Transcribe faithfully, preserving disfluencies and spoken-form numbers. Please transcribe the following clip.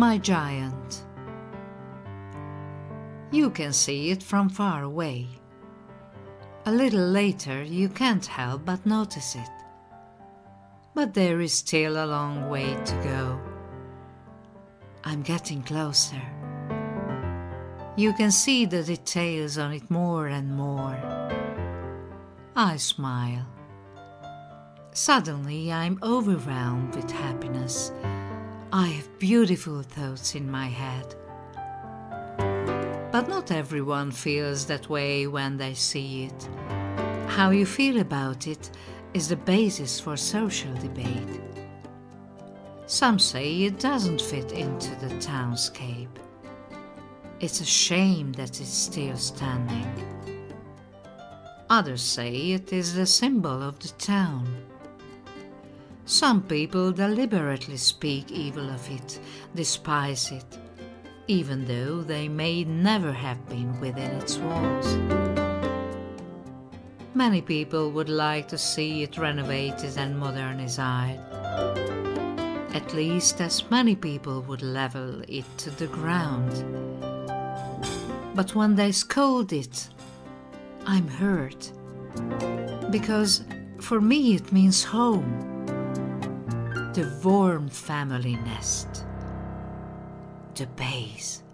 my giant. You can see it from far away. A little later you can't help but notice it. But there is still a long way to go. I'm getting closer. You can see the details on it more and more. I smile. Suddenly I'm overwhelmed with happiness. I have beautiful thoughts in my head. But not everyone feels that way when they see it. How you feel about it is the basis for social debate. Some say it doesn't fit into the townscape. It's a shame that it's still standing. Others say it is the symbol of the town. Some people deliberately speak evil of it, despise it, even though they may never have been within its walls. Many people would like to see it renovated and modernized. At least as many people would level it to the ground. But when they scold it, I'm hurt. Because for me it means home. The warm family nest. The base.